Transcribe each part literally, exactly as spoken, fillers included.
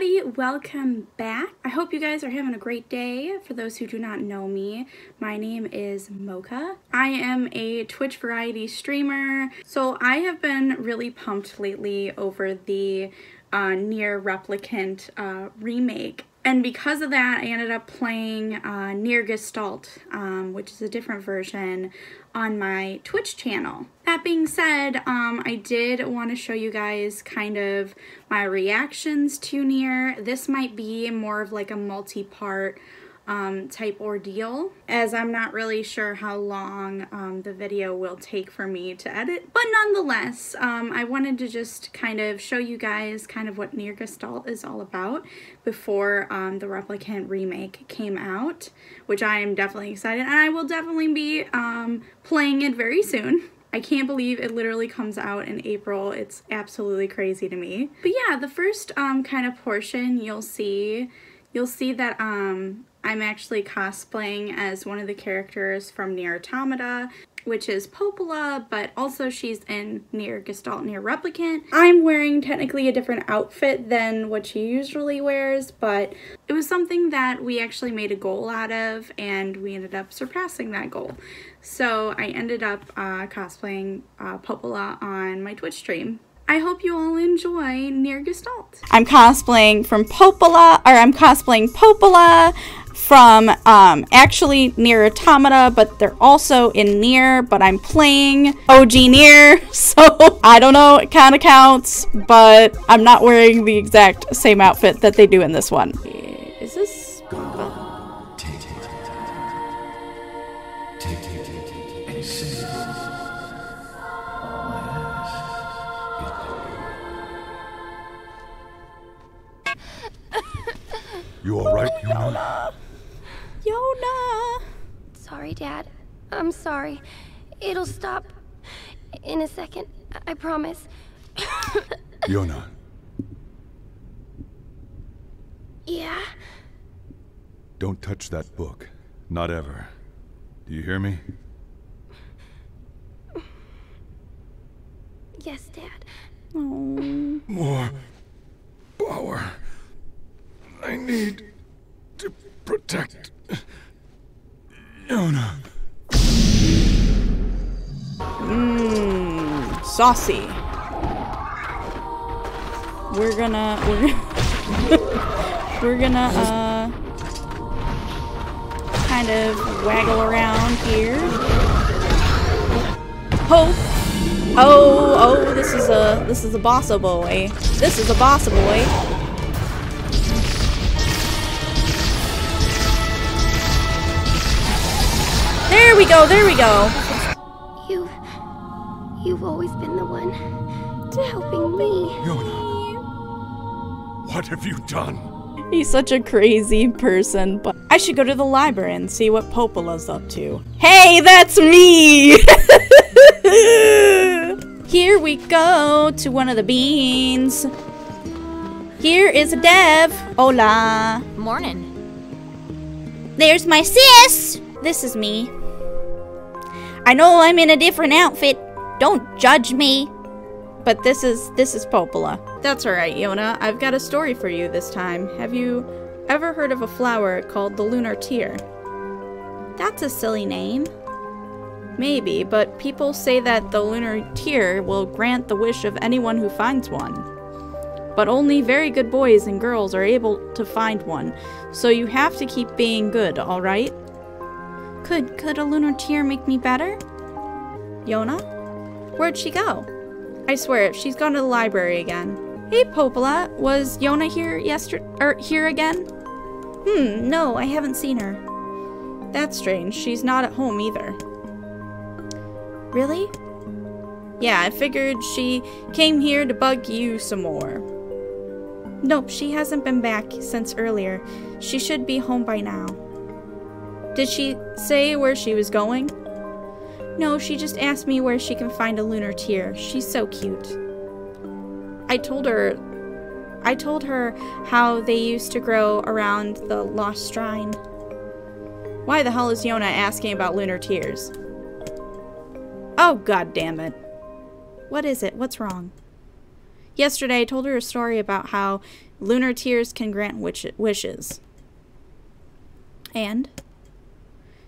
everybody, welcome back. I hope you guys are having a great day. For those who do not know me, my name is Mocha. I am a Twitch variety streamer. So I have been really pumped lately over the uh, Nier Replicant uh, remake. And because of that, I ended up playing uh, Nier Gestalt, um, which is a different version, on my Twitch channel. That being said, um, I did want to show you guys kind of my reactions to Nier. This might be more of like a multi-part um, type ordeal, as I'm not really sure how long um, the video will take for me to edit. But nonetheless, um, I wanted to just kind of show you guys kind of what Nier Gestalt is all about before um, the Replicant remake came out, which I am definitely excited, and I will definitely be um, playing it very soon. I can't believe it literally comes out in April. It's absolutely crazy to me. But yeah, the first um, kind of portion you'll see, you'll see that um, I'm actually cosplaying as one of the characters from Nier Automata, which is Popola, but also she's in Nier Gestalt, Nier Replicant. I'm wearing technically a different outfit than what she usually wears, but it was something that we actually made a goal out of, and we ended up surpassing that goal. So I ended up uh, cosplaying uh, Popola on my Twitch stream. I hope you all enjoy Nier Gestalt. I'm cosplaying from Popola, or I'm cosplaying Popola from um, actually Nier Automata, but they're also in Nier, but I'm playing O G Nier, so I don't know, it kind of counts, but I'm not wearing the exact same outfit that they do in this one. Is this? Oh. You alright, Yonah? Yonah! Sorry, Dad. I'm sorry. It'll stop in a second. I promise. Yonah. Yeah? Don't touch that book. Not ever. Do you hear me? Yes, Dad. Aww. More power. I need to protect Yonah. Mmm, saucy. We're gonna, we're gonna, we're gonna, uh, kind of waggle around here. Ho! Oh, oh, this is a, this is a boss boy. This is a boss boy. There we go, there we go. You... you've always been the one helping me. Yonah, what have you done? He's such a crazy person, but I should go to the library and see what Popola's up to. Hey, that's me! Here we go to one of the beans. Here is a dev. Hola. Morning. There's my sis! This is me. I know I'm in a different outfit. Don't judge me. But this is this is Popola. That's alright, Yonah. I've got a story for you this time. Have you ever heard of a flower called the lunar tear? That's a silly name. Maybe, but people say that the lunar tear will grant the wish of anyone who finds one. But only very good boys and girls are able to find one. So you have to keep being good, alright? Could, could a lunar tear make me better? Yonah? Where'd she go? I swear, she's gone to the library again. Hey, Popola, was Yonah here yesterday, er, here again? Hmm, no, I haven't seen her. That's strange, she's not at home either. Really? Yeah, I figured she came here to bug you some more. Nope, she hasn't been back since earlier. She should be home by now. Did she say where she was going? No, she just asked me where she can find a lunar tear. She's so cute. I told her... I told her how they used to grow around the lost shrine. Why the hell is Yonah asking about lunar tears? Oh, god damn it. What is it? What's wrong? Yesterday, I told her a story about how Lunar tears can grant wishes. And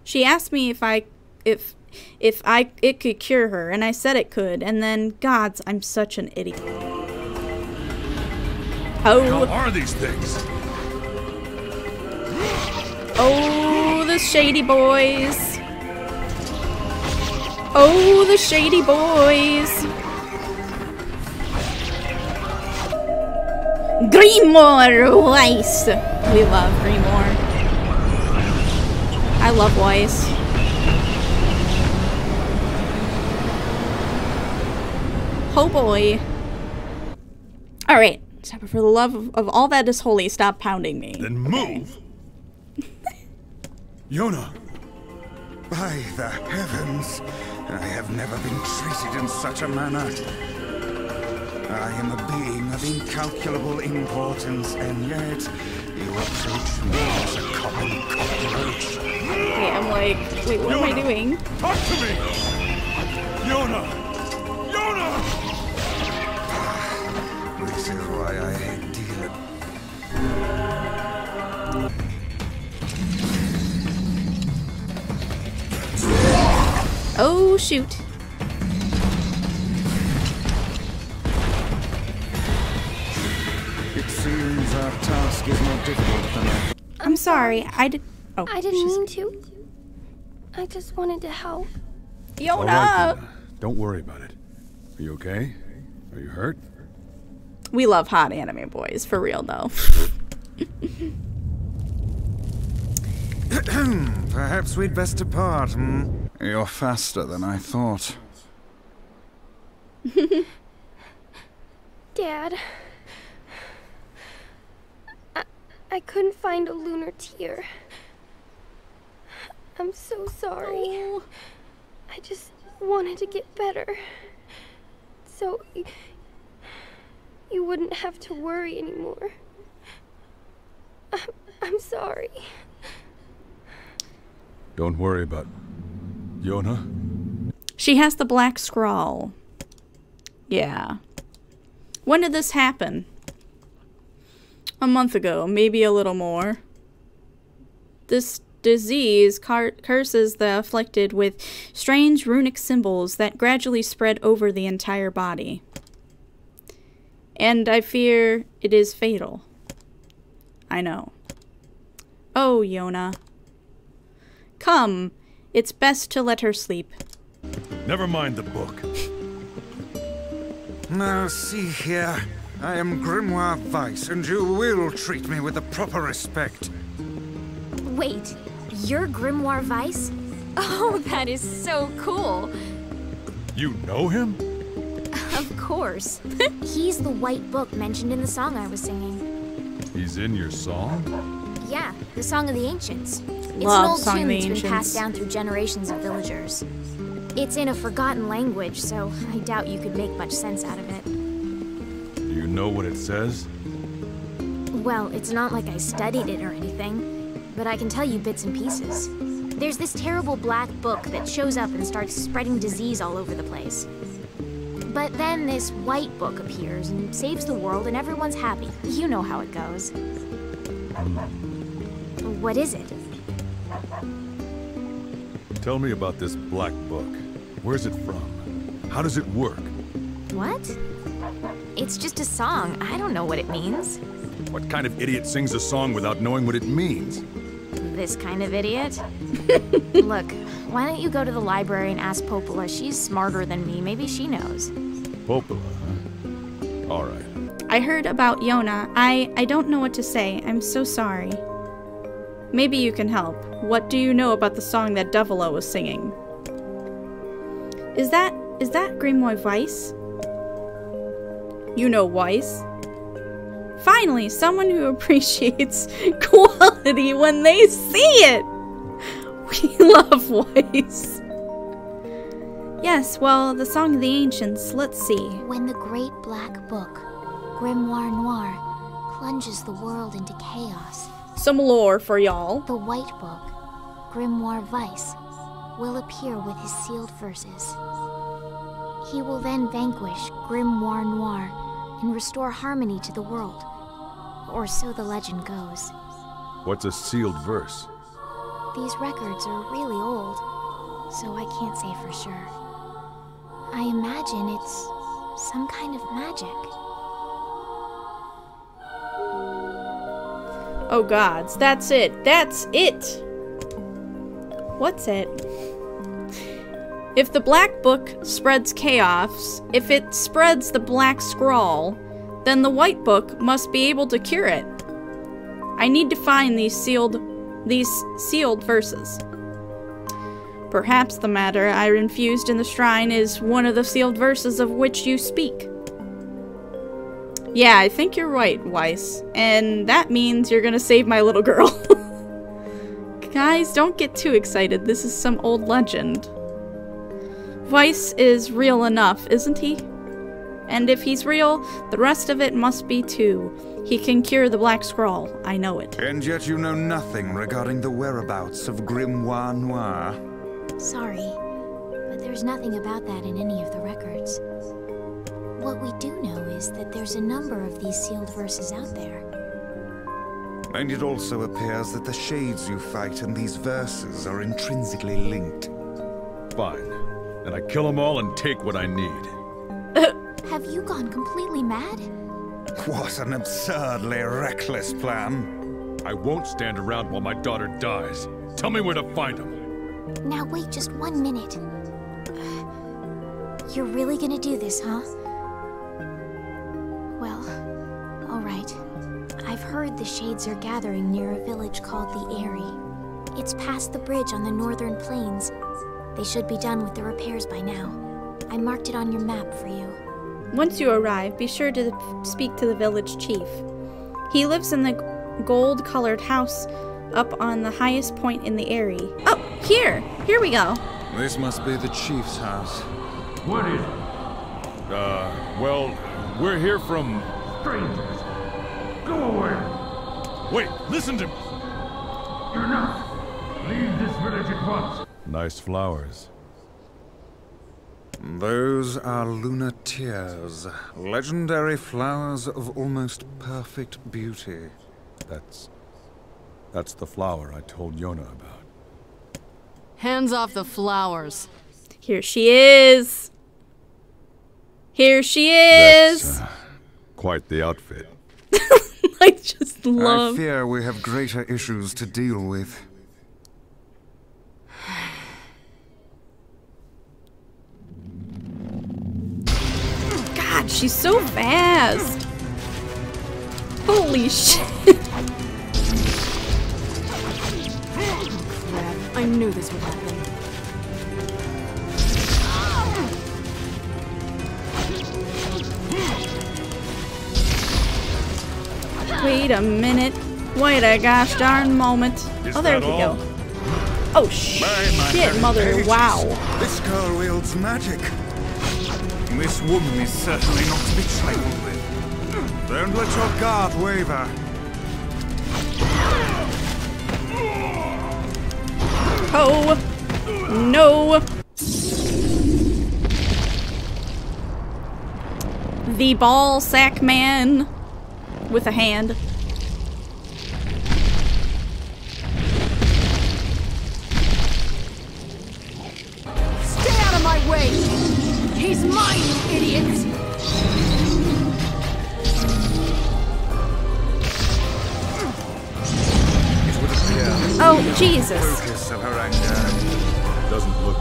she asked me if I if if I it could cure her, and I said it could, and then gods, I'm such an idiot. Oh, how are these things? Oh, the shady boys. Oh, the shady boys. Grimoire Weiss. We love Grimoire. I love Weiss. Oh boy. Alright. Stop it, for the love of, of all that is holy, stop pounding me. Then move! Okay. Yonah! By the heavens, I have never been treated in such a manner. I am a being of incalculable importance, and yet you approach me as a common cockroach. Okay, I'm like, wait, what Yonah, am I doing? Talk to me! Yonah! Yonah! This is why I hate dealing. Oh, shoot. It seems our task is more difficult than that. I'm sorry, I did. Oh, I didn't she's... mean to. I just wanted to help. Yona! Right, don't worry about it. Are you okay? Are you hurt? We love hot anime boys, for real though. Perhaps we'd best depart, hmm? You're faster than I thought. Dad... I, I couldn't find a lunar tear. I'm so sorry. Oh. I just wanted to get better. So... you wouldn't have to worry anymore. I'm, I'm sorry. Don't worry about Yonah. She has the black scrawl. Yeah. When did this happen? A month ago, maybe a little more. This disease curses the afflicted with strange runic symbols that gradually spread over the entire body. And I fear it is fatal. I know. Oh, Yonah. Come. It's best to let her sleep. Never mind the book. Now see here. I am Grimoire Weiss, and you will treat me with the proper respect. Wait, you're Grimoire Weiss? Oh, that is so cool. You know him? Of course. He's the white book mentioned in the song I was singing. He's in your song? Yeah, the Song of the Ancients. Love it's an old tune that's ancients. been passed down through generations of villagers. It's in a forgotten language, so I doubt you could make much sense out of it. Do you know what it says? Well, it's not like I studied it or anything, but I can tell you bits and pieces. There's this terrible black book that shows up and starts spreading disease all over the place. But then this white book appears and saves the world and everyone's happy. You know how it goes. What is it? Tell me about this black book. Where's it from? How does it work? What? It's just a song. I don't know what it means. What kind of idiot sings a song without knowing what it means? This kind of idiot? Look, why don't you go to the library and ask Popola? She's smarter than me. Maybe she knows. Popola, huh? All right. I heard about Yonah. I, I don't know what to say. I'm so sorry. Maybe you can help. What do you know about the song that Devilo was singing? Is that... is that Grimoire Weiss? You know Weiss? Finally, someone who appreciates quality when they see it! We love Weiss. Yes, well, the Song of the Ancients, let's see. When the great black book, Grimoire Noir, plunges the world into chaos, some lore for y'all. The white book, Grimoire Weiss, will appear with his sealed verses. He will then vanquish Grimoire Noir and restore harmony to the world, or so the legend goes. What's a sealed verse? These records are really old, so I can't say for sure. I imagine it's some kind of magic. Oh gods, that's it. That's it! What's it? If the black book spreads chaos, if it spreads the black scrawl, then the white book must be able to cure it. I need to find these sealed, these sealed verses. Perhaps the matter I infused in the shrine is one of the sealed verses of which you speak. Yeah, I think you're right, Weiss. And that means you're gonna save my little girl. Guys, don't get too excited. This is some old legend. Weiss is real enough, isn't he? And if he's real, the rest of it must be too. He can cure the black scrawl, I know it. And yet you know nothing regarding the whereabouts of Grimoire Noir. Sorry, but there's nothing about that in any of the records. What we do know is that there's a number of these sealed verses out there. And it also appears that the shades you fight and these verses are intrinsically linked. Fine. Then I kill them all and take what I need. Have you gone completely mad? What an absurdly reckless plan. I won't stand around while my daughter dies. Tell me where to find them. Now wait just one minute. Uh, you're really gonna do this, huh? Well, all right. I've heard the shades are gathering near a village called the Eyrie. It's past the bridge on the northern plains. They should be done with the repairs by now. I marked it on your map for you. Once you arrive, be sure to speak to the village chief. He lives in the gold-colored house up on the highest point in the Eyrie. Oh, here! Here we go! This must be the chief's house. What is it? Uh, well, we're here from... Strangers! Go away! Wait, listen to... You're not! Leave this village at once! Nice flowers. Those are lunar tears, legendary flowers of almost perfect beauty. That's... that's the flower I told Yonah about. Hands off the flowers. Here she is! Here she is! That's, uh, quite the outfit. I just love... I fear we have greater issues to deal with. She's so fast! Holy shit! Crap, I knew this would happen. Wait a minute. Wait a gosh darn moment. Is oh, there we all? Go. Oh shit, mother, pages. Wow. This girl wields magic. This woman is certainly not to be trifled with. Don't let your guard waver. Oh, no. The ball sack man with a hand. Stay out of my way. He's mine, you idiot! Oh, Jesus! Focus of her anger doesn't look.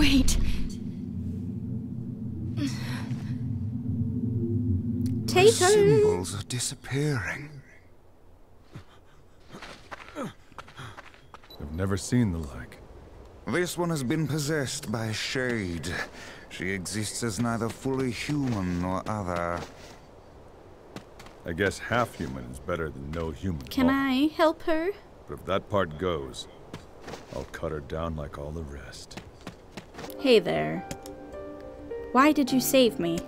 Wait. The symbols are disappearing. I've never seen the like. This one has been possessed by a shade. She exists as neither fully human nor other. I guess half human is better than no human. Can I help her? But if that part goes, I'll cut her down like all the rest. Hey there. Why did you save me?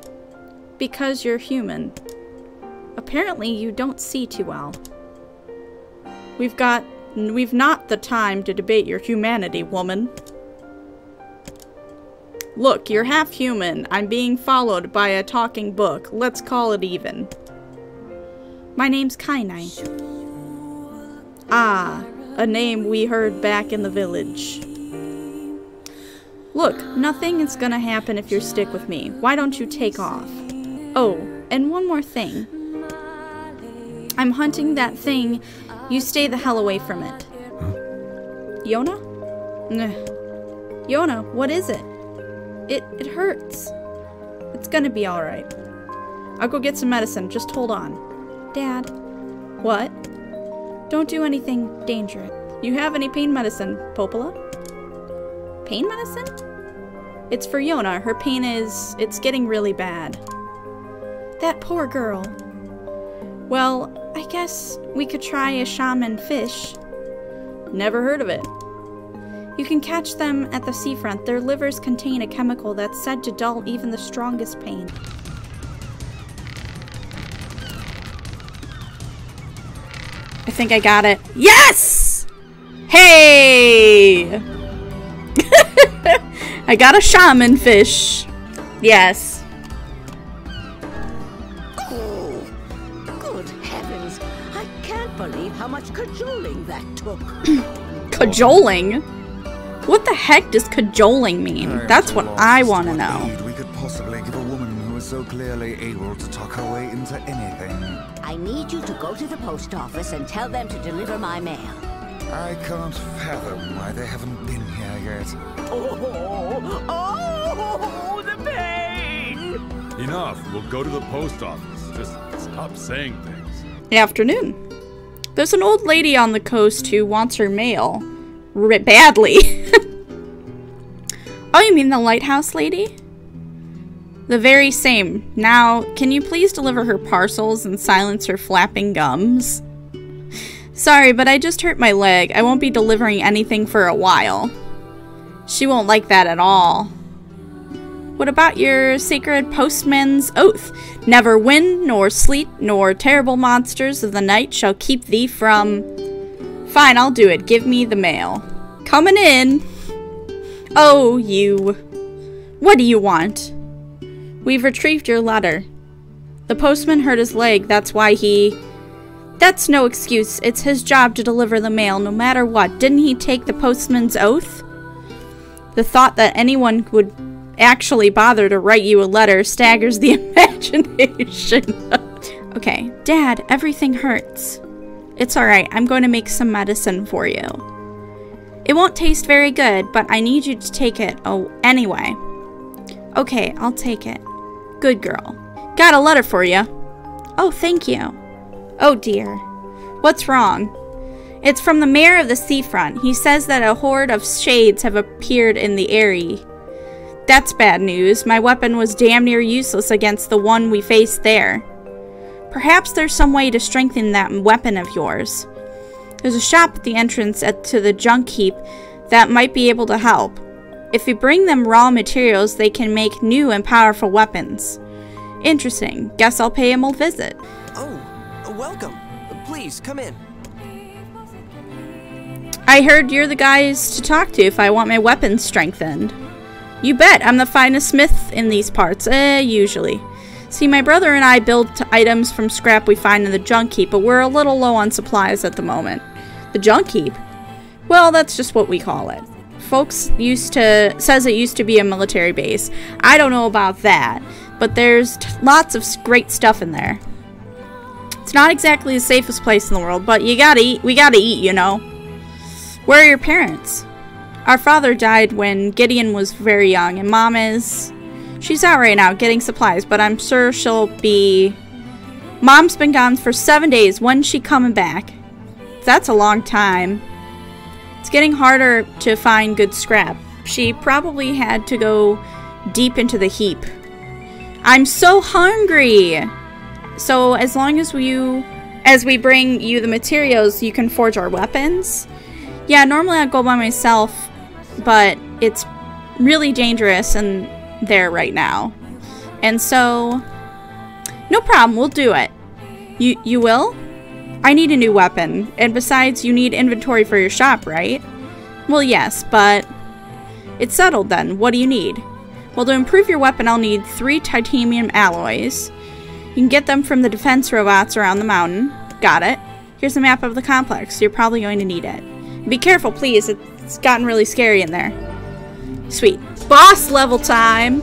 Because you're human. Apparently you don't see too well. We've got... We've not the time to debate your humanity, woman. Look, you're half human. I'm being followed by a talking book. Let's call it even. My name's Kainai. Ah, a name we heard back in the village. Look, nothing is gonna happen if you stick with me. Why don't you take off? Oh, and one more thing. I'm hunting that thing. You stay the hell away from it. Huh? Yonah? Ugh. Yonah, what is it? It it hurts. It's gonna be alright. I'll go get some medicine. Just hold on. Dad. What? Don't do anything dangerous. You have any pain medicine, Popola? Pain medicine? It's for Yonah. Her pain is... It's getting really bad. That poor girl. Well, I guess we could try a shaman fish. Never heard of it. You can catch them at the seafront. Their livers contain a chemical that's said to dull even the strongest pain. I think I got it. Yes! Hey! I got a shaman fish. Yes. Oh, good heavens. I can't believe how much cajoling that took. Cajoling? What the heck does cajoling mean? I'm That's what I want to know. We could possibly give a woman who is so clearly able to talk her way into anything. I need you to go to the post office and tell them to deliver my mail. I can't fathom why they haven't been here yet. Oh, oh, the pain! Enough. We'll go to the post office. Just stop saying things. Afternoon. There's an old lady on the coast who wants her mail. R- badly. Oh, you mean the lighthouse lady? The very same. Now, can you please deliver her parcels and silence her flapping gums? Sorry, but I just hurt my leg. I won't be delivering anything for a while. She won't like that at all. What about your sacred postman's oath? Never wind, nor sleet, nor terrible monsters of the night shall keep thee from... Fine, I'll do it. Give me the mail. Coming in. Oh, you. What do you want? We've retrieved your letter. The postman hurt his leg. That's why he... That's no excuse. It's his job to deliver the mail, no matter what. Didn't he take the postman's oath? The thought that anyone would actually bother to write you a letter staggers the imagination. Okay. Dad, everything hurts. It's alright, I'm going to make some medicine for you. It won't taste very good, but I need you to take it. Oh, anyway. Okay, I'll take it. Good girl. Got a letter for you. Oh, thank you. Oh dear. What's wrong? It's from the mayor of the seafront. He says that a horde of shades have appeared in the area. That's bad news. My weapon was damn near useless against the one we faced there. Perhaps there's some way to strengthen that weapon of yours. There's a shop at the entrance at, to the junk heap that might be able to help. If you bring them raw materials, they can make new and powerful weapons. Interesting. Guess I'll pay him a visit. Oh, welcome. Please, come in. I heard you're the guys to talk to if I want my weapons strengthened. You bet. I'm the finest smith in these parts. Eh, usually. See, my brother and I build items from scrap we find in the junk heap, but we're a little low on supplies at the moment. The junk heap? Well, that's just what we call it. Folks used to... says it used to be a military base. I don't know about that, but there's t lots of great stuff in there. It's not exactly the safest place in the world, but you gotta eat. We gotta eat, you know. Where are your parents? Our father died when Gideon was very young, and Mom is... She's out right now, getting supplies, but I'm sure she'll be... Mom's been gone for seven days. When's she coming back? That's a long time. It's getting harder to find good scrap. She probably had to go deep into the heap. I'm so hungry! So as long as you... As we bring you the materials, you can forge our weapons. Yeah, normally I'd go by myself, but it's really dangerous and... there right now, and so no problem, we'll do it. You you will? I need a new weapon, and besides, you need inventory for your shop, right? Well, yes, but... It's settled then. What do you need? Well, to improve your weapon, I'll need three titanium alloys. You can get them from the defense robots around the mountain. Got it. Here's a map of the complex. You're probably going to need it. Be careful, please. It's gotten really scary in there. Sweet. Boss level time!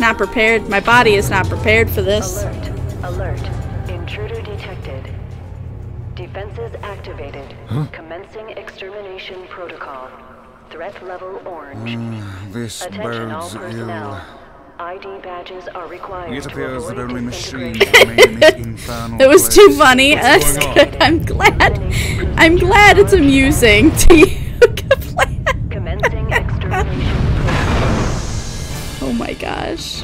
Not prepared. My body is not prepared for this. Alert. Alert. Intruder detected. Defenses activated. Huh? Commencing extermination protocol. Threat level orange. Mm, this Attention all personnel. Ill. I D badges are required. It appears that only machines remain in the infernal. That was too funny. That's good. I'm glad. I'm glad it's amusing to you. Commencing extermination. Oh my gosh.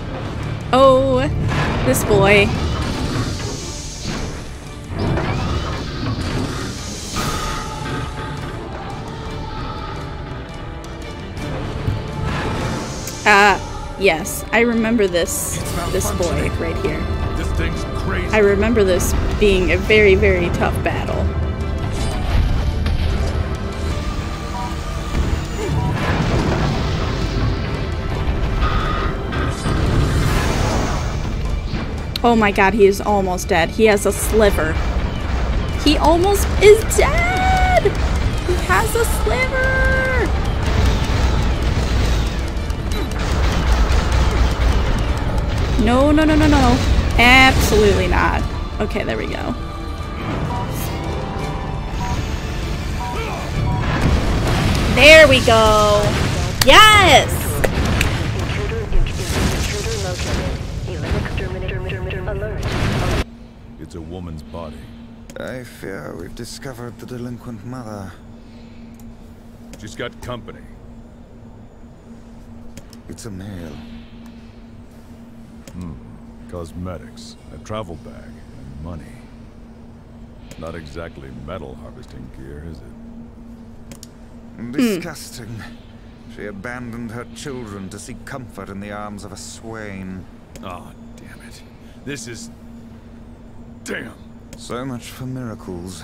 Oh, this boy. Uh, yes, I remember this, this boy right here. This thing's crazy. I remember this being a very, very tough battle. Oh my god, he is almost dead. He has a sliver. He almost is dead! He has a sliver! No, no, no, no, no. Absolutely not. Okay, there we go. There we go. Yes! It's a woman's body. I fear we've discovered the delinquent mother. She's got company. It's a male. Hmm. Cosmetics, a travel bag, and money. Not exactly metal harvesting gear, is it? Disgusting. Mm. She abandoned her children to seek comfort in the arms of a swain. Oh, damn it. This is... Damn! So much for miracles.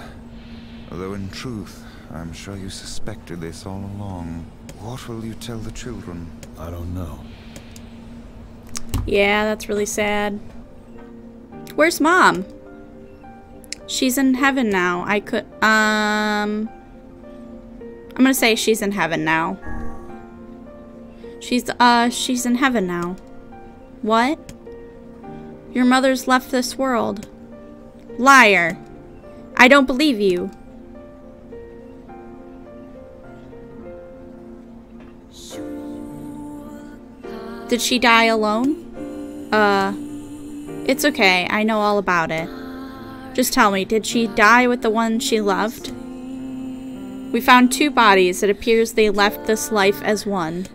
Although in truth, I'm sure you suspected this all along. What will you tell the children? I don't know. Yeah, that's really sad. Where's Mom? She's in heaven now. I could, um... I'm gonna say she's in heaven now. She's, uh, she's in heaven now. What? Your mother's left this world. Liar. I don't believe you. Did she die alone? Uh, it's okay. I know all about it. Just tell me, did she die with the one she loved? We found two bodies. It appears they left this life as one.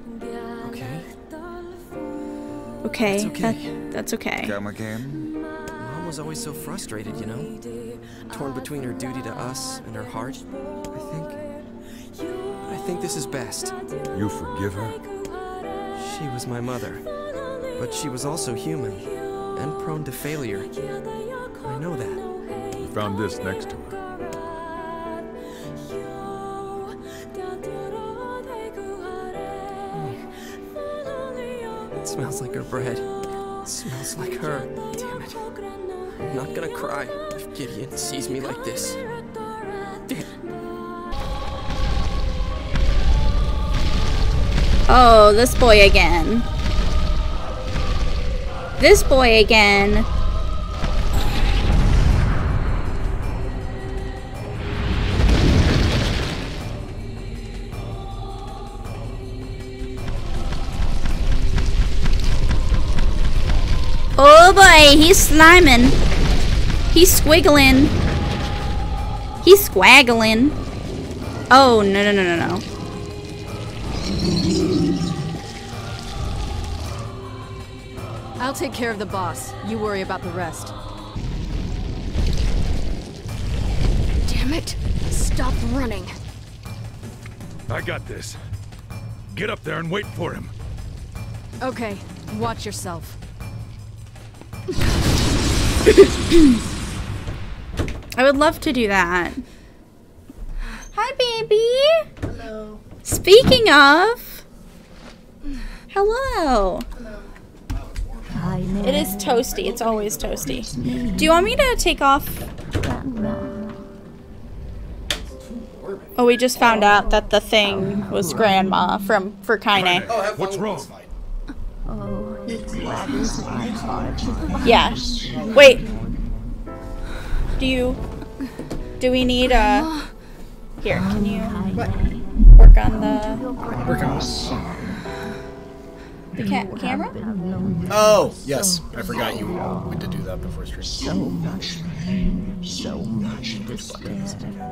Okay. Okay. That's okay. That, that's okay. Come again? Mom was always so frustrated, you know? Torn between her duty to us and her heart. I think... I think this is best. You forgive her? She was my mother. But she was also human, and prone to failure. I know that. We found this next to her. Mm. It smells like her bread. It smells like her. Damn it. I'm not gonna cry if Gideon sees me like this. Damn. Oh, this boy again. This boy again. Oh boy, he's sliming. He's squiggling. He's squaggling. Oh, no, no, no, no, no. I'll take care of the boss. You worry about the rest. Damn it! Stop running. I got this. Get up there and wait for him. Okay. Watch yourself. I would love to do that. Hi, baby. Hello. Speaking of, hello. Hello. It is toasty. It's always toasty. Do you want me to take off? Oh, we just found out that the thing was grandma from for Kaine. What's wrong? Oh, it gladdens my heart. Yeah. Wait. Do you? Do we need a? Here, can you work on the? Work on the. The ca camera? Oh, yes. I forgot you went to do that before stream. So much pain, so much despair.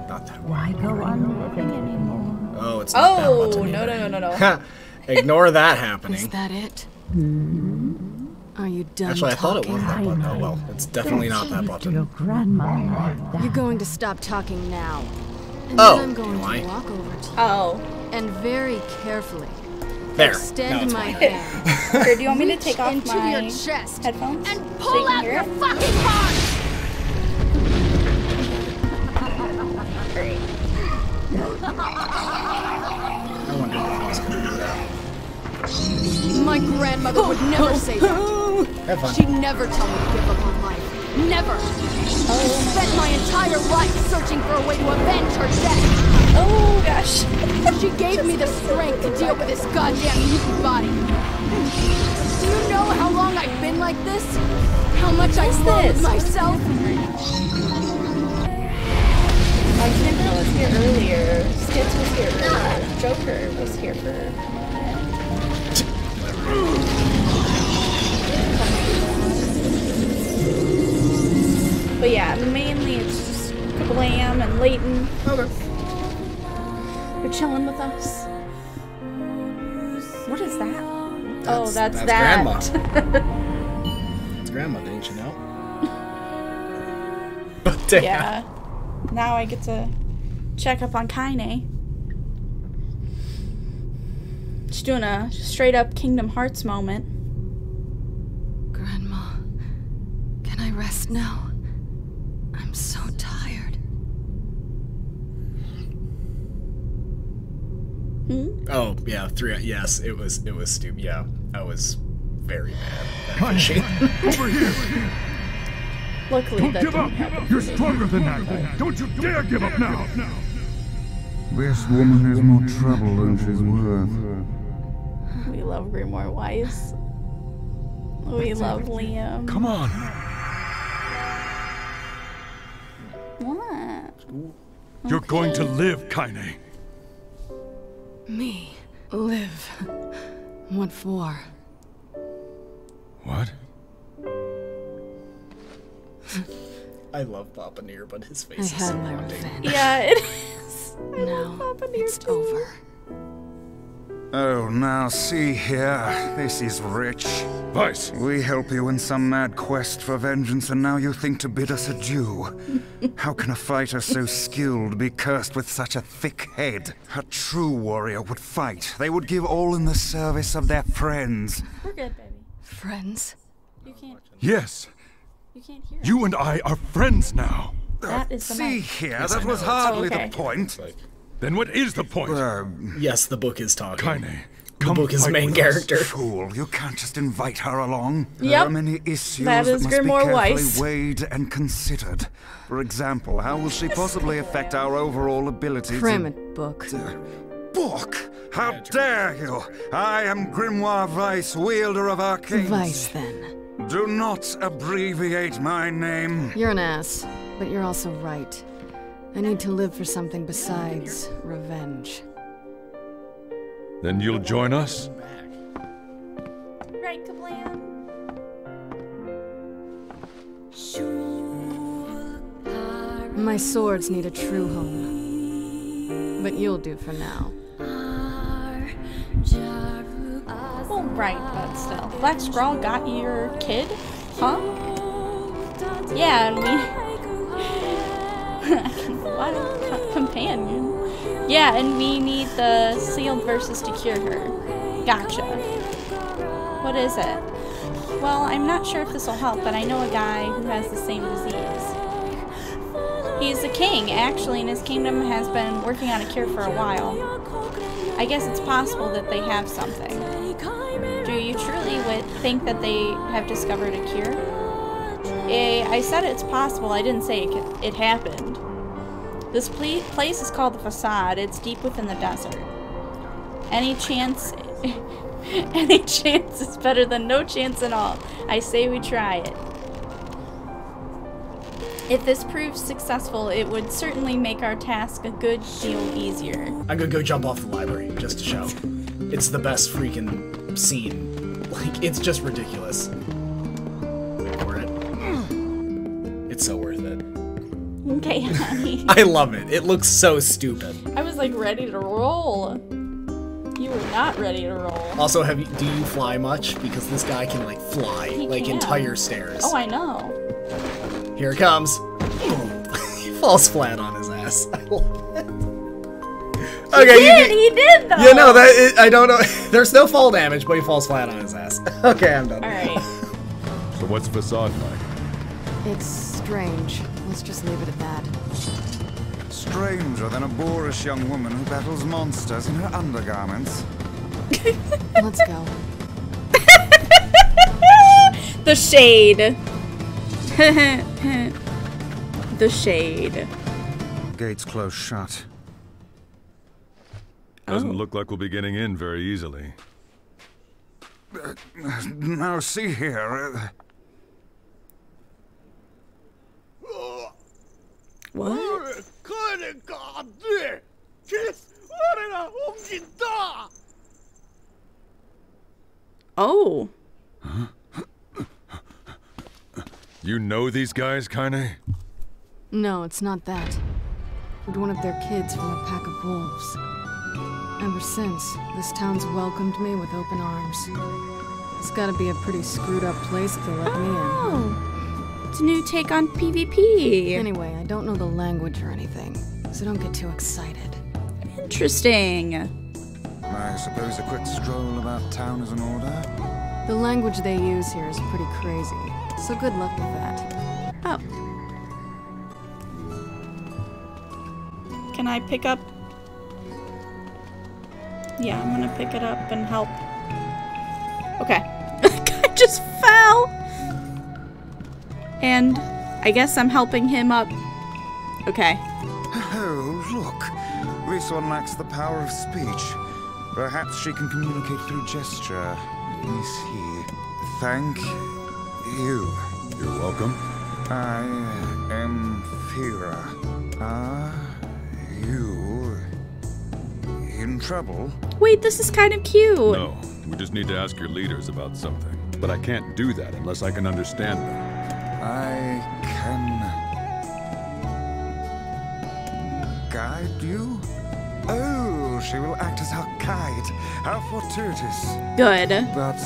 Not that one. Why go on living anymore? Oh, it's not oh, that Oh, no, no, no, no, no. Ignore that happening. Is that it? Are you done Actually, I talking? thought it was that button. Oh, well. It's definitely Don't not that button. Your grandma like that. You're going to stop talking now. And oh, then I'm going why? to walk over to you. Oh. And very carefully. There. Extend no, my hand. Here, do you want me to take off my your chest headphones? And pull so you out your it? fucking heart! Great. I wonder if I was gonna do that. My grandmother would never say that. Have fun. She'd never tell me to give up on life. Never! Oh. Spent my entire life searching for a way to avenge her death. Oh gosh. She gave me the strength to deal with this goddamn mutant body. Do you know how long I've been like this? How much I've loathed myself? Uh, Kimber was here earlier. Skitz was here earlier. Joker was here for her. But yeah, mainly it's just Glam and Leighton. Okay. You're chilling with us. What is that? That's, oh, that's, that's that. That's grandma. That's grandma, didn't you know? But damn. Yeah. Now I get to check up on Kaine. She's doing a straight up Kingdom Hearts moment. Grandma, can I rest now? I'm so tired. Mm-hmm. Oh yeah, three. Yes, it was. It was stupid. Yeah, I was very mad. Punching over here. Luckily, don't that give up. Happen. You're stronger than that. Don't you dare give up now. This woman is more trouble than she's worth. We love Grimoire Weiss. We That's love it. Liam. Come on. What? You're okay. going to live, Kaine. Me. Live. What for? What? I love Papa Nier, but his face I is had so my revenge. Yeah, it is. I now love Papa Nier it's too. over. Oh, now see here. This is rich. Vice. We help you in some mad quest for vengeance, and now you think to bid us adieu. How can a fighter so skilled be cursed with such a thick head? A true warrior would fight. They would give all in the service of their friends. We're good, baby. Friends? You can't. Yes. You can't hear. You and I are friends now. That is the See here, yes, that was hardly oh, okay. the point. Like, then what is the point? Uh, yes, the book is talking. Kaine, the book is main character. Fool, you can't just invite her along. Yep. There are many issues that, is that must Grimoire be carefully Weiss. weighed and considered. For example, how will she possibly affect our overall ability Prim to... Prim book. To, book? How yeah, dare you! I am Grimoire Weiss, wielder of arcades. Weiss, then. Do not abbreviate my name. You're an ass, but you're also right. I need to live for something besides revenge. Then you'll join us? Right, Kablam. My swords need a true home. But you'll do for now. Well, right, but still. Black Scrawl got your kid? Huh? Yeah, and we... What a companion. Yeah, and we need the sealed verses to cure her. Gotcha. What is it? Well, I'm not sure if this will help, but I know a guy who has the same disease. He's a king, actually, and his kingdom has been working on a cure for a while. I guess it's possible that they have something. Do you truly would think that they have discovered a cure? I, I said it's possible, I didn't say it, it happened. This ple place is called the Façade. It's deep within the desert. Any chance... Any chance is better than no chance at all. I say we try it. If this proves successful, it would certainly make our task a good deal easier. I'm gonna go jump off the library, just to show. It's the best freaking scene. Like, it's just ridiculous. For it. It's so worth it. Okay, honey. I love it. It looks so stupid. I was, like, ready to roll. You were not ready to roll. Also, have you, do you fly much? Because this guy can like fly he like can. entire stairs. Oh, I know. Here it comes. He falls flat on his ass. I love it. He okay, did, you, he did though. You know that it, I don't know. There's no fall damage, but he falls flat on his ass. Okay, I'm done. All right. So what's Façade like? It's strange. Let's just leave it at that. Stranger than a boorish young woman who battles monsters in her undergarments. Let's go. The shade. The shade. Gates close shut. Doesn't oh. look like we'll be getting in very easily. Uh, now see here. Uh, What? Oh. Huh? You know these guys, Kainai? No, it's not that. We're one of their kids from a pack of wolves. Ever since, this town's welcomed me with open arms. It's gotta be a pretty screwed up place to let oh. me in. Huh? New take on PvP. Anyway, I don't know the language or anything, so don't get too excited. Interesting. I suppose a quick stroll about town is in order. The language they use here is pretty crazy, so good luck with that. Oh. Can I pick up? Yeah, I'm gonna pick it up and help. Okay. I just fell! And I guess I'm helping him up. Okay. Oh, look. This one lacks the power of speech. Perhaps she can communicate through gesture. Let me see. Thank you. You're welcome. I am Fira. Are you in trouble? Wait, this is kind of cute. No, we just need to ask your leaders about something. But I can't do that unless I can understand them. I can guide you? Oh, she will act as our guide. How fortuitous. Good. But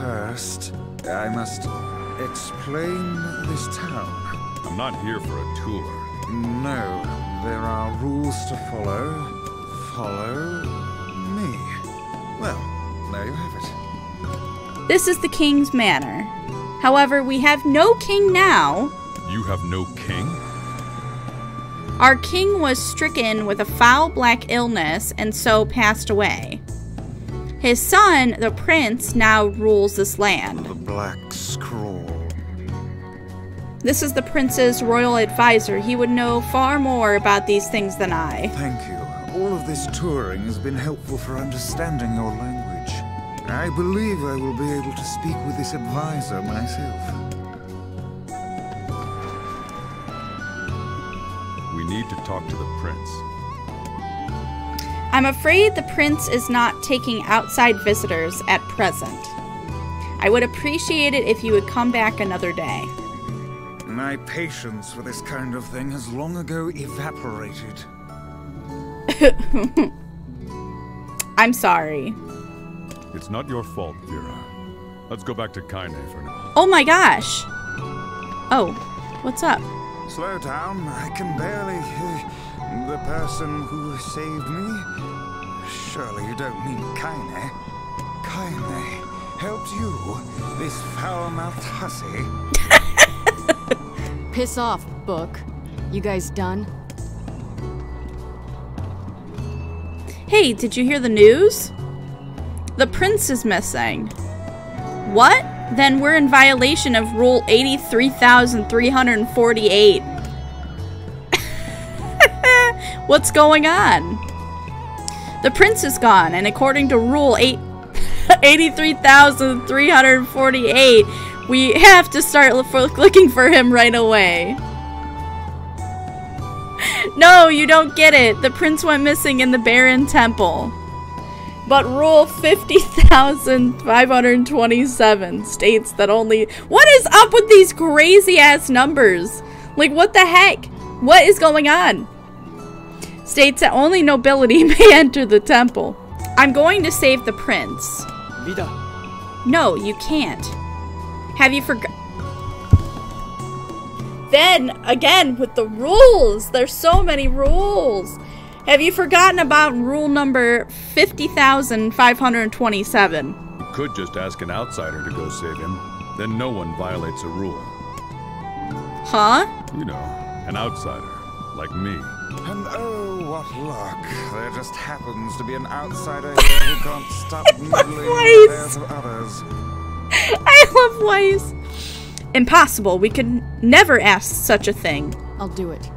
first, I must explain this town. I'm not here for a tour. No, there are rules to follow. Follow me. Well, there you have it. This is the King's Manor. However, we have no king now. You have no king? Our king was stricken with a foul black illness and so passed away. His son, the prince, now rules this land. The Black Scroll. This is the prince's royal advisor. He would know far more about these things than I. Thank you. All of this touring has been helpful for understanding your language. I believe I will be able to speak with this advisor myself. We need to talk to the prince. I'm afraid the prince is not taking outside visitors at present. I would appreciate it if you would come back another day. My patience for this kind of thing has long ago evaporated. I'm sorry. It's not your fault, Vera. Let's go back to Kainai for now. Oh my gosh! Oh, what's up? Slow down. I can barely hear the person who saved me. Surely you don't mean Kainai. Kainai helped you, this foul-mouthed hussy. Piss off, book. You guys done? Hey, did you hear the news? The prince is missing. What? Then we're in violation of Rule eighty-three thousand three hundred forty-eight. What's going on? The prince is gone, and according to Rule eighty-three thousand three hundred forty-eight, we have to start looking for him right away. No, you don't get it. The prince went missing in the Barren Temple. But Rule fifty thousand five hundred twenty-seven states that only— What is up with these crazy ass numbers? Like, what the heck? What is going on? States that only nobility may enter the temple. I'm going to save the prince. Vida. No, you can't. Have you forgot? Then, again, with the rules. There's so many rules. Have you forgotten about rule number fifty thousand five hundred twenty-seven? Could just ask an outsider to go save him. Then no one violates a rule. Huh? You know, an outsider, like me. And oh, what luck. There just happens to be an outsider here who can't stop meddling in the affairs of others. I love Weiss. Impossible. We could never ask such a thing. I'll do it.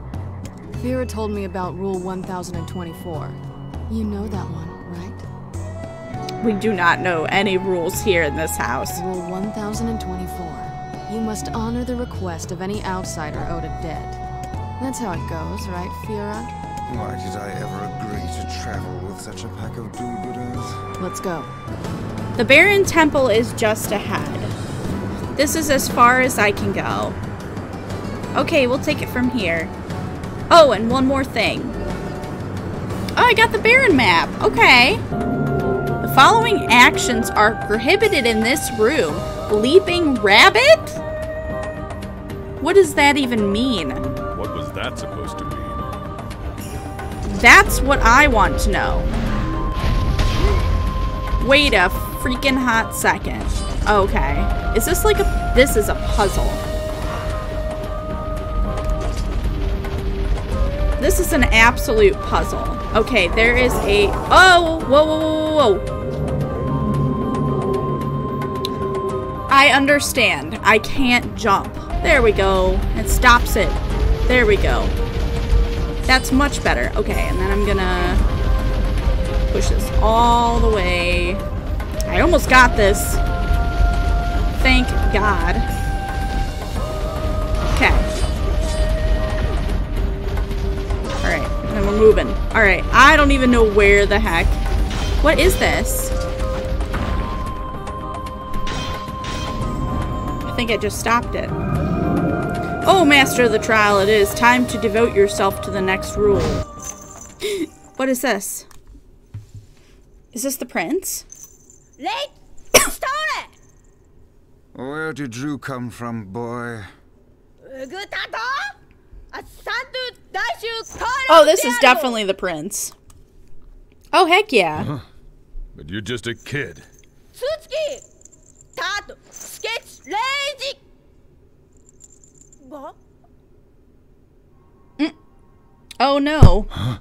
Vera told me about Rule one thousand twenty-four. You know that one, right? We do not know any rules here in this house. Rule one thousand twenty-four. You must honor the request of any outsider owed a debt. That's how it goes, right, Fira? Why did I ever agree to travel with such a pack of doobaders? Let's go. The Barren Temple is just ahead. This is as far as I can go. Okay, we'll take it from here. Oh, and one more thing. Oh, I got the Baron map. Okay. The following actions are prohibited in this room. Leaping rabbit? What does that even mean? What was that supposed to mean? That's what I want to know. Wait a freaking hot second. Okay. Is this like a... This is a puzzle. This is an absolute puzzle. Okay, there is a... Oh! Whoa, whoa, whoa, whoa! I understand. I can't jump. There we go. It stops it. There we go. That's much better. Okay, and then I'm gonna push this all the way. I almost got this. Thank God. Okay. And we're moving. Alright, I don't even know where the heck. What is this? I think I just stopped it. Oh, master of the trial, it is time to devote yourself to the next rule. What is this? Is this the prince? They stole it! Where did you come from, boy? Oh, this is definitely the prince. Oh, heck yeah. Huh. But you're just a kid. Mm. Oh, no. Huh?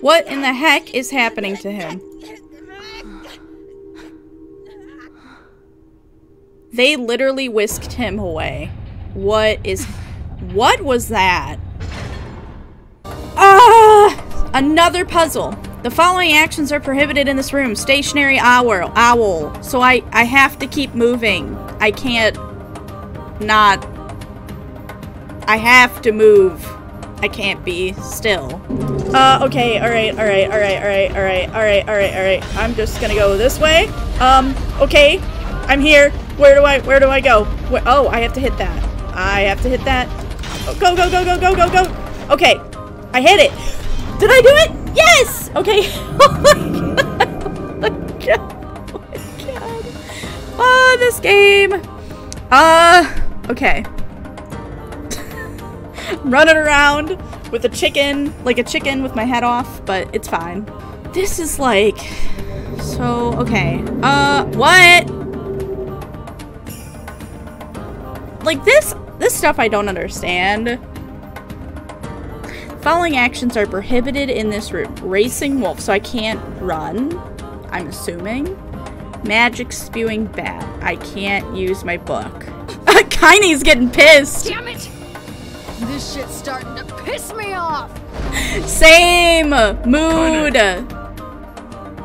What in the heck is happening to him? They literally whisked him away. What is... What was that? Ah! Another puzzle. The following actions are prohibited in this room. Stationary owl. Owl. So I, I have to keep moving. I can't... Not... I have to move. I can't be still. Uh, okay. Alright, alright, alright, alright, alright, alright, alright, alright. I'm just gonna go this way. Um, okay. I'm here. Where do I... Where do I go? Where, oh, I have to hit that. I have to hit that. Oh, go, go, go, go, go, go, go. Okay. I hit it. Did I do it? Yes! Okay. Oh my god. Oh my god. Oh my god. Oh, this game. Uh, okay. I'm running around with a chicken, like a chicken with my head off, but it's fine. This is like... So, okay. Uh, what? Like this... This stuff I don't understand. Following actions are prohibited in this room. Racing wolf, so I can't run, I'm assuming. Magic spewing bat. I can't use my book. Kainé's getting pissed! Damn it! This shit's starting to piss me off! Same! Mood!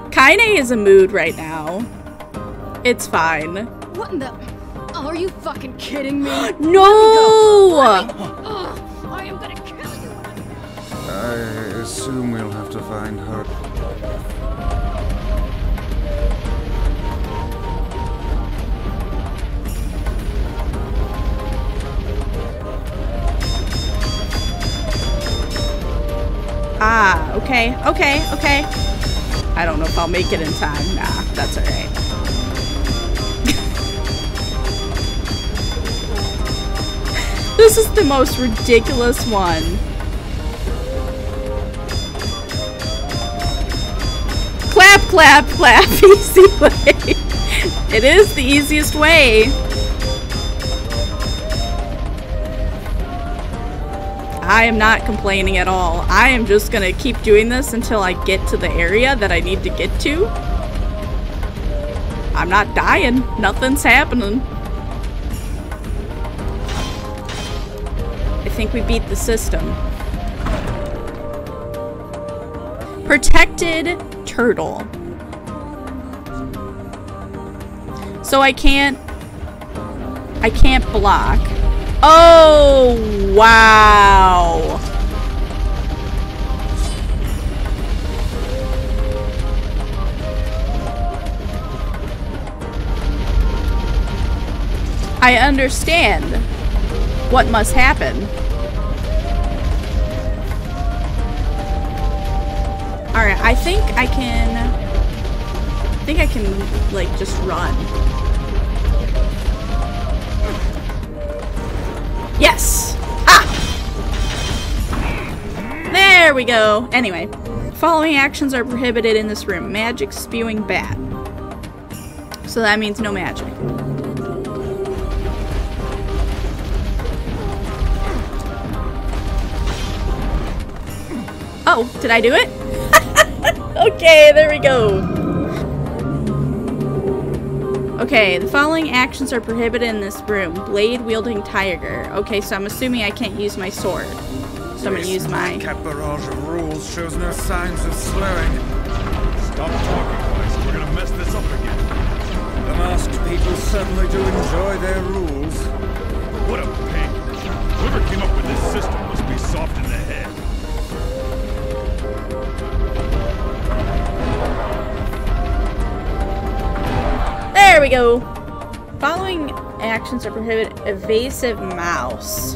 Kainé is a mood right now. It's fine. What in the... Oh, are you fucking kidding me? No! Let me go. Let me... Oh, I am gonna kill you! I assume we'll have to find her. Ah, okay, okay, okay. I don't know if I'll make it in time. Nah, that's all right. This is the most ridiculous one. Clap, clap, clap, easy way. It is the easiest way. I am not complaining at all. I am just gonna keep doing this until I get to the area that I need to get to. I'm not dying. Nothing's happening. I think we beat the system. Protected turtle. So I can't... I can't block. Oh, wow. I understand what must happen. All right, I think I can, I think I can like just run. Yes! Ah! There we go. Anyway. Following actions are prohibited in this room. Magic spewing bat. So that means no magic. Oh, did I do it? Okay, there we go. Okay, the following actions are prohibited in this room. Blade-wielding tiger. Okay, so I'm assuming I can't use my sword. So I'm gonna use my... Cat barrage of rules shows no signs of slowing. Stop talking, Weiss. We're gonna mess this up again. The masked people certainly do enjoy their rules. What a pain. Whoever came up with this system must be soft in the head. There we go. Following actions are prohibited. Evasive mouse.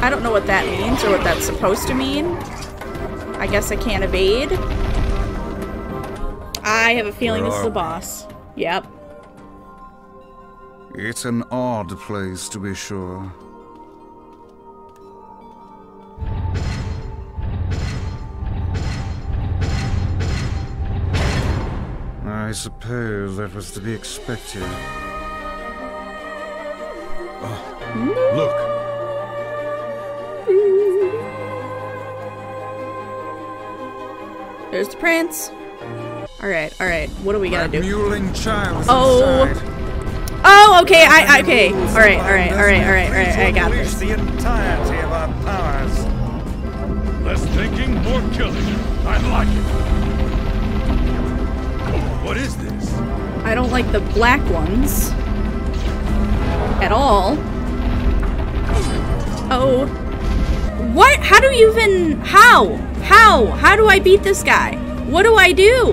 I don't know what that means or what that's supposed to mean. I guess I can't evade. I have a feeling this is the boss. Yep. It's an odd place, to be sure. I suppose that was to be expected. Oh, look! There's the prince. Alright, alright. What do we gotta do? Oh! Inside. Oh, okay, I, okay. All right, all right, all right, all right, all right, I got this. The entirety of our powers. Less thinking, more killing. I like it. What is this? I don't like the black ones. At all. Oh. What? How do you even... How? How? How do I beat this guy? What do I do?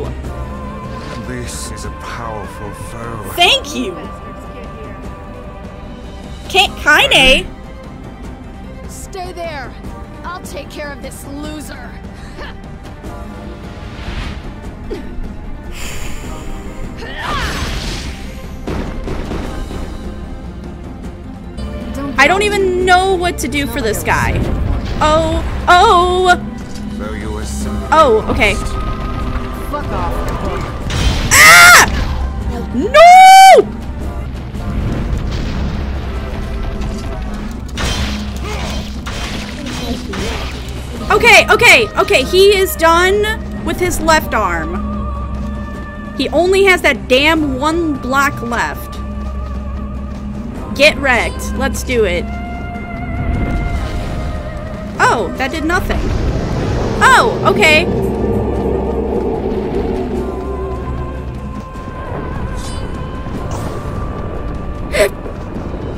This is a powerful foe. Thank you! Can't Kainai! Stay there! I'll take care of this loser! Don't I don't even know what to do for this guy. Oh, oh! Oh, okay. Fuck off. Ah! No! Okay, okay, okay. He is done with his left arm. He only has that damn one block left. Get wrecked. Let's do it. Oh, that did nothing. Oh, okay.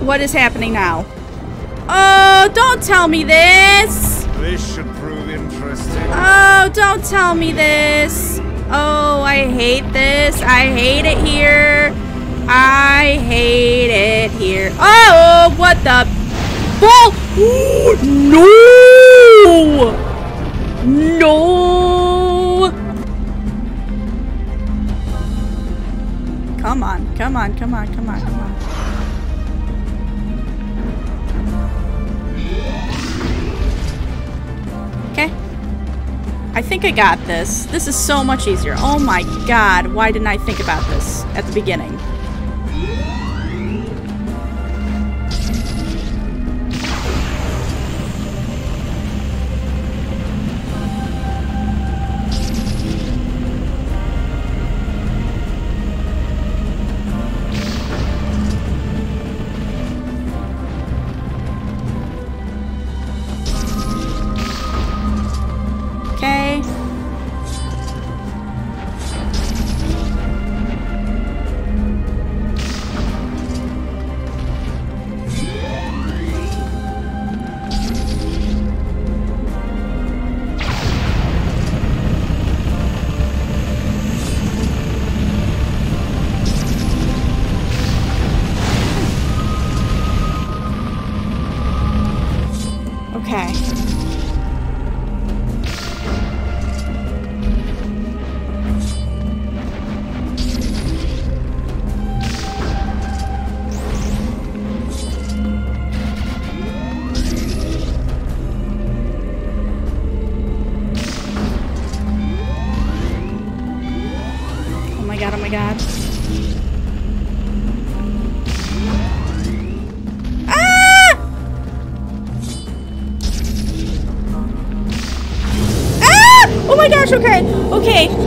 What is happening now? Oh, don't tell me this! This should prove interesting. Oh, don't tell me this! Oh, I hate this. I hate it here. I hate it here. Oh, what the bull? Ooh, no! No! Come on, come on, come on, come on, come on. I think I got this. This is so much easier. Oh my god, why didn't I think about this at the beginning? Okay,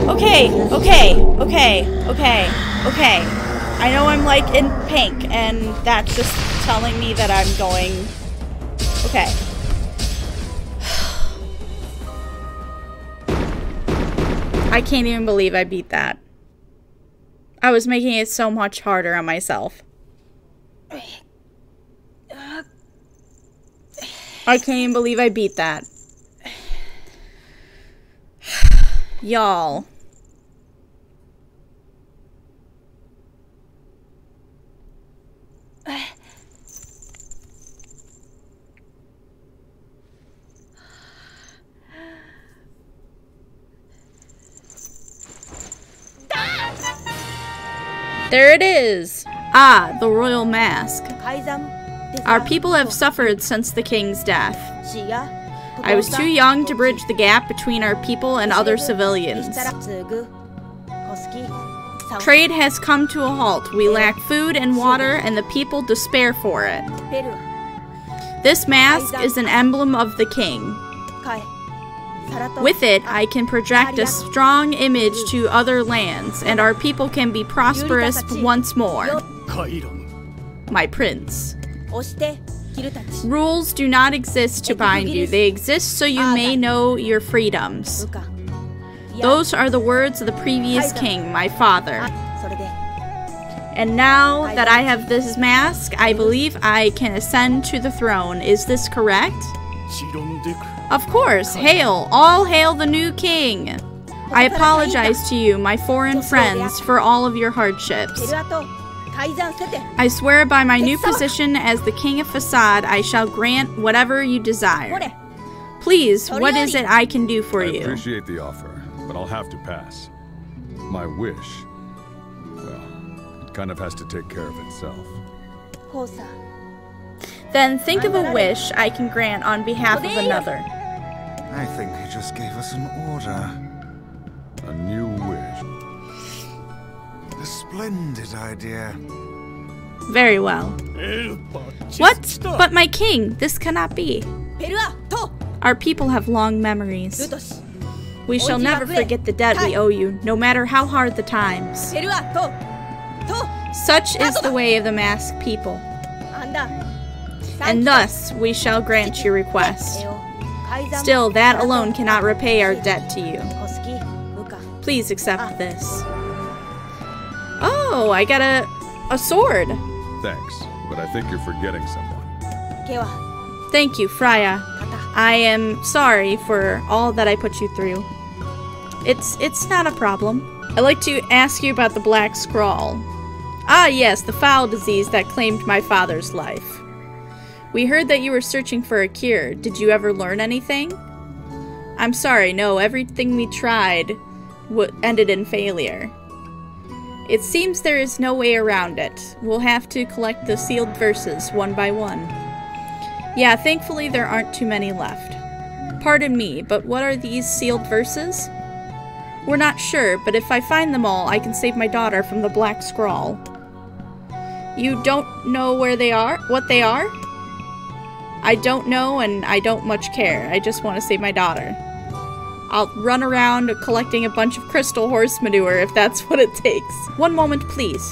okay, okay, okay, okay. I know I'm like in pink and that's just telling me that I'm going... Okay. I can't even believe I beat that. I was making it so much harder on myself. I can't even believe I beat that. Y'all. There it is! Ah, the royal mask. Our people have suffered since the king's death. I was too young to bridge the gap between our people and other civilians. Trade has come to a halt. We lack food and water, and the people despair for it. This mask is an emblem of the king. With it, I can project a strong image to other lands, and our people can be prosperous once more. My prince. Rules do not exist to bind you. They exist so you may know your freedoms. Those are the words of the previous king, my father. And now that I have this mask, I believe I can ascend to the throne. Is this correct? Of course, hail! All hail the new king! I apologize to you, my foreign friends, for all of your hardships. I swear by my new position as the king of Façade, I shall grant whatever you desire. Please, what is it I can do for you? I appreciate the offer, but I'll have to pass. My wish, well, it kind of has to take care of itself. Then think of a wish I can grant on behalf of another. I think they just gave us an order. A new wish. A splendid idea. Very well. What? But my king, this cannot be. Our people have long memories. We shall never forget the debt we owe you, no matter how hard the times. Such is the way of the masked people. And thus, we shall grant your request. Still, that alone cannot repay our debt to you. Please accept this. Oh, I got a, a sword. Thanks, but I think you're forgetting someone. Thank you, Freya. I am sorry for all that I put you through. It's, it's not a problem. I'd like to ask you about the black scrawl. Ah, yes, the foul disease that claimed my father's life. We heard that you were searching for a cure. Did you ever learn anything? I'm sorry, no. Everything we tried w- ended in failure. It seems there is no way around it. We'll have to collect the sealed verses one by one. Yeah, thankfully there aren't too many left. Pardon me, but what are these sealed verses? We're not sure, but if I find them all, I can save my daughter from the black scrawl. You don't know where they are? What they are? I don't know, and I don't much care. I just want to save my daughter. I'll run around collecting a bunch of crystal horse manure if that's what it takes. One moment, please.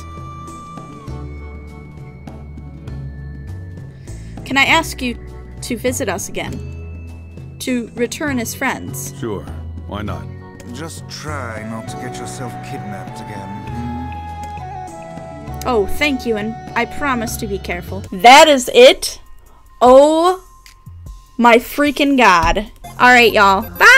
Can I ask you to visit us again? To return as friends? Sure. Why not? Just try not to get yourself kidnapped again. Oh, thank you, and I promise to be careful. That is it? Oh my freaking god. All right, y'all. Bye.